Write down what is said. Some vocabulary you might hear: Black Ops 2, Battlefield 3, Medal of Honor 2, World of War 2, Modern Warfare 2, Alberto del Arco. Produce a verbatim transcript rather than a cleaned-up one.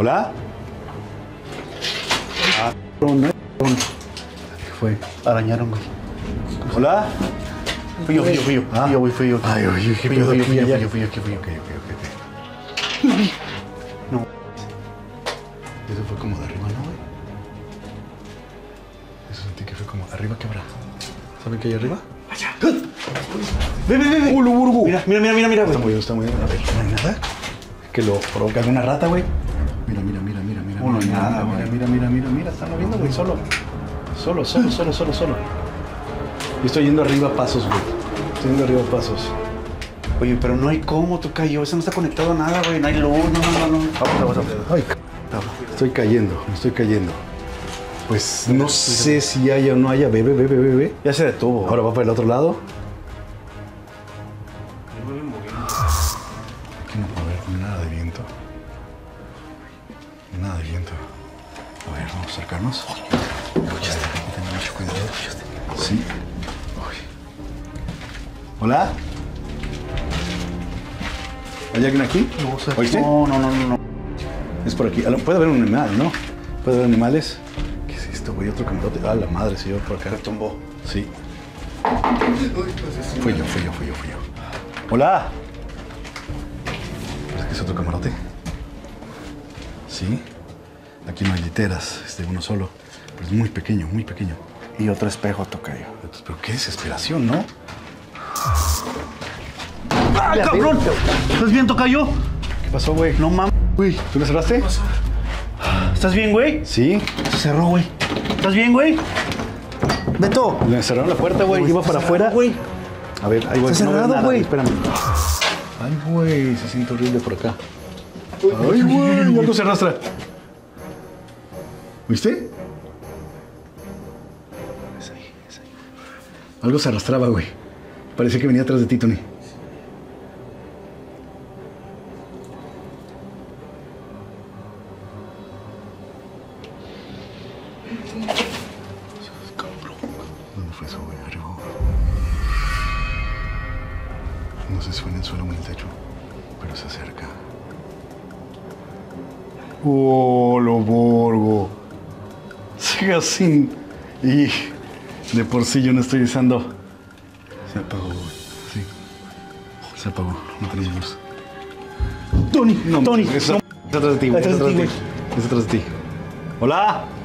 ¿Hola? Ah, no es. ¿Qué fue? Arañaron, güey. ¿Hola? Fui yo, fui yo, fui yo. Fui yo, güey, fui yo. Ay, oye, qué pedo, fui yo, fui yo, fui yo, fui yo, fui yo. No. Eso fue como de arriba, ¿no, güey? Eso sentí que fue como de arriba, quebrado. ¿Saben qué hay arriba? Allá. Ve, ve, ve, ve. ¡Uh, lo burgo! Mira, mira, mira, mira, mira, güey. Está muy bien, está muy bien. A ver, no hay nada. Que lo provoca alguna rata, güey. Mira, mira, mira, mira, mira. No, no hay nada, güey. Mira, mira, mira, mira. Está moviendo, güey, solo. Solo, solo, solo, solo, solo. Y estoy yendo arriba a pasos, güey. Estoy yendo arriba a pasos. Oye, pero no hay cómo, tocayo. Eso no está conectado a nada, güey. No hay luz, no, no, no. Vamos, vamos, vamos. Ay, estoy cayendo, me estoy cayendo. Pues no sé si haya o no haya. Ve, ve, ve, ve, ve. Ya se detuvo. Ahora va para el otro lado. Aquí no puedo ver nada de viento. Nada de viento. A ver, vamos a acercarnos. ¿Escuchaste? Tengo mucho cuidado. ¿Escuchaste? Sí. ¿Hola? ¿Hay alguien aquí? ¿Oíste? No, no, no, no, no. Es por aquí. Puede haber un animal, ¿no? Puede haber animales. ¿Qué es esto, güey? Otro camarote. Ah, la madre, si yo por acá. Me tumbó. Sí. Fui yo, fui yo, fui yo, fui yo. ¡Hola! ¿Es que es otro camarote? Sí. Aquí no hay literas. Este, uno solo. Pero es muy pequeño, muy pequeño. Y otro espejo, tocayo. Pero qué desesperación, ¿no? ¡Ay, cabrón! ¿Estás bien, tocayo? ¿Qué pasó, güey? No mames, güey. ¿Tú me cerraste? ¿Qué pasó? ¿Estás bien, güey? Sí. Se cerró, güey. ¿Estás bien, güey? Beto. Me cerraron la puerta, güey. Iba para afuera. Güey. A ver, ahí voy. Está cerrado, güey. Espérame. Ay, güey. Se siente horrible por acá. Ay, güey. Algo se arrastra. ¿Viste? Es ahí, es ahí. Algo se arrastraba, güey. Parecía que venía atrás de ti, Tony. Sin... Y de por sí yo no estoy usando. Se apagó, güey. Sí. Se apagó. No tenemos luz. Tony, no, Tony. No, está atrás de ti, güey. Está atrás de ti. Está atrás de ti. ¡Hola!